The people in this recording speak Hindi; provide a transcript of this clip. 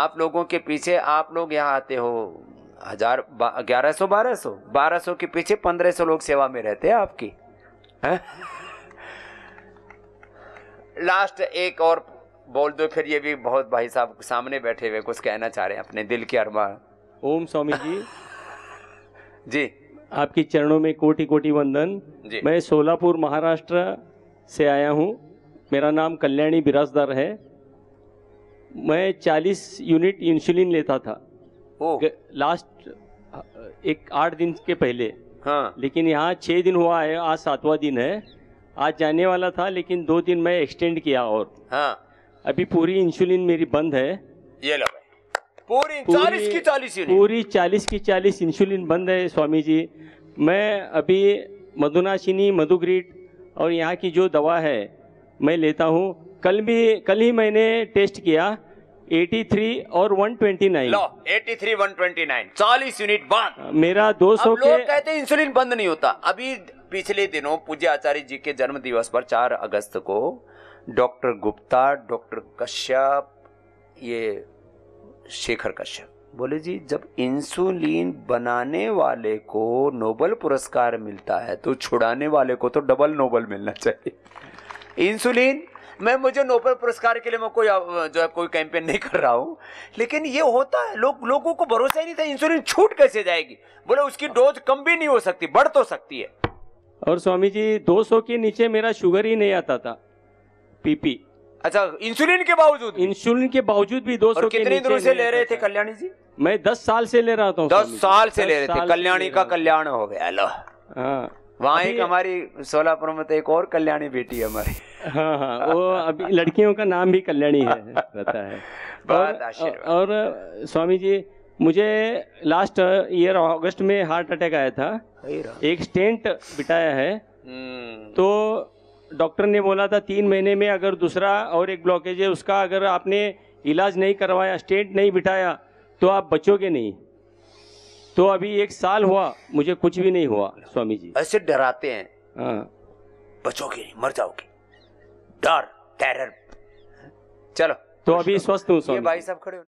आप लोगों के पीछे आप लोग यहाँ आते हो 1100 1200 के पीछे 1500 लोग सेवा में रहते हैं आपकी है? लास्ट एक और बोल दो फिर ये भी बहुत भाई साहब सामने बैठे हुए कुछ कहना चाह रहे हैं अपने दिल के अरमान। ओम स्वामी जी जी आपके चरणों में कोटि कोटि वंदन। मैं सोलापुर महाराष्ट्र से आया हूँ, मेरा नाम कल्याणी बिराजदार है। मैं 40 यूनिट इंसुलिन लेता था लास्ट 8 दिन के पहले, हाँ, लेकिन यहाँ 6 दिन हुआ है, आज 7वां दिन है। आज जाने वाला था लेकिन 2 दिन मैं एक्सटेंड किया और हाँ, अभी पूरी इंसुलिन मेरी बंद है। ये लो पूरी 40 की 40 इंसुलिन बंद है स्वामी जी। मैं अभी मधुनाशिनी, मधुग्रीट और यहाँ की जो दवा है मैं लेता हूँ। कल ही मैंने टेस्ट किया 83 और 129। 83, 129, 40 यूनिट बंद। मेरा 200 के लोग कहते हैं इंसुलिन बंद नहीं होता। अभी पिछले दिनों पूज्य आचार्य जी के जन्म दिवस पर 4 अगस्त को डॉक्टर गुप्ता, डॉक्टर कश्यप, ये शेखर कश्यप बोले जी जब इंसुलिन बनाने वाले को नोबेल पुरस्कार मिलता है तो छुड़ाने वाले को तो डबल नोबेल मिलना चाहिए। इंसुलिन मैं मुझे नोबेल पुरस्कार के लिए मैं कोई जो है कोई कैंपेन नहीं कर रहा हूँ, लेकिन ये होता है लोगों को भरोसा ही नहीं था इंसुलिन छूट कैसे जाएगी। बोले उसकी डोज कम भी नहीं हो सकती, बढ़ तो सकती है। और स्वामी जी 200 के नीचे मेरा शुगर ही नहीं आता था पीपी। अच्छा इंसुलिन के बावजूद भी 200 के नीचे। कितने दिनों से ले रहे थे कल्याणी जी? मैं 10 साल से ले रहा था। 10 साल से ले रहे थे। कल्याणी का कल्याण हो गया। वहाँ एक हमारी सोलापुर में तो एक और कल्याणी बेटी है हमारी, हाँ हाँ, वो अभी लड़कियों का नाम भी कल्याणी है, रहता है। और स्वामी जी मुझे लास्ट ईयर अगस्त में हार्ट अटैक आया था, एक स्टेंट बिठाया है। तो डॉक्टर ने बोला था 3 महीने में अगर दूसरा और एक ब्लॉकेज है उसका अगर आपने इलाज नहीं करवाया, स्टेंट नहीं बिठाया तो आप बचोगे नहीं। तो अभी 1 साल हुआ मुझे कुछ भी नहीं हुआ स्वामी जी। ऐसे डराते हैं, हाँ, बचोगे नहीं, मर जाओगे, डर टेरर। चलो तो अभी स्वस्थ हूँ स्वामी। भाई साहब खड़े हो।